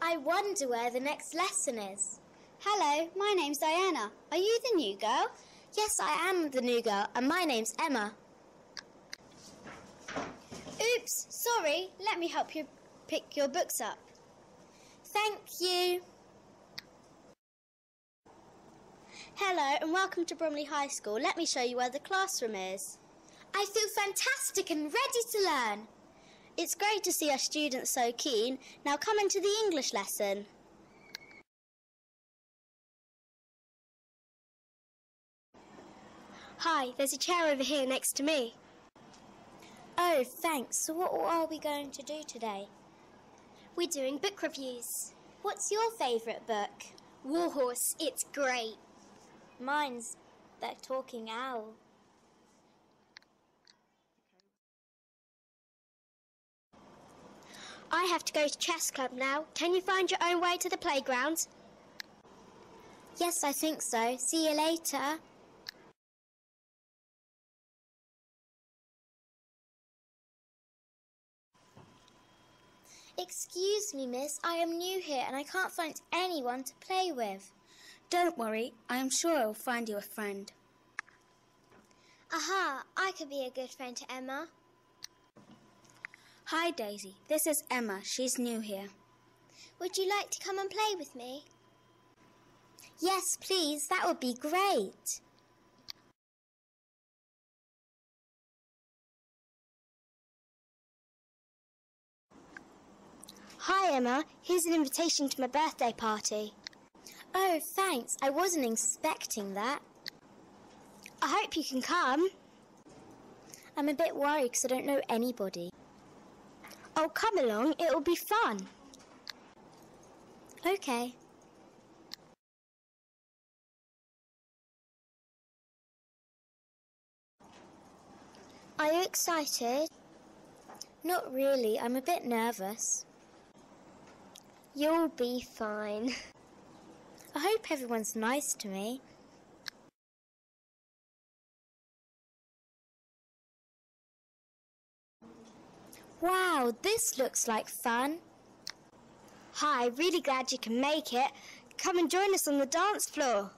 I wonder where the next lesson is. Hello, my name's Diana. Are you the new girl? Yes, I am the new girl, and my name's Emma. Oops, sorry. Let me help you pick your books up. Thank you. Hello and welcome to Bromley High School. Let me show you where the classroom is. I feel fantastic and ready to learn. It's great to see our students so keen. Now come into the English lesson. Hi, there's a chair over here next to me. Oh, thanks. So what are we going to do today? We're doing book reviews. What's your favourite book? Warhorse. It's great. Mine's That Talking Owl. I have to go to chess club now. Can you find your own way to the playground? Yes, I think so. See you later. Excuse me, miss. I am new here and I can't find anyone to play with. Don't worry, I am sure I will find you a friend. Aha, I could be a good friend to Emma. Hi Daisy, this is Emma, she's new here. Would you like to come and play with me? Yes please, that would be great. Hi Emma, here's an invitation to my birthday party. Oh, thanks. I wasn't expecting that. I hope you can come. I'm a bit worried because I don't know anybody. Oh, come along. It'll be fun. Okay. Are you excited? Not really. I'm a bit nervous. You'll be fine. I hope everyone's nice to me. Wow, this looks like fun. Hi, really glad you can make it. Come and join us on the dance floor.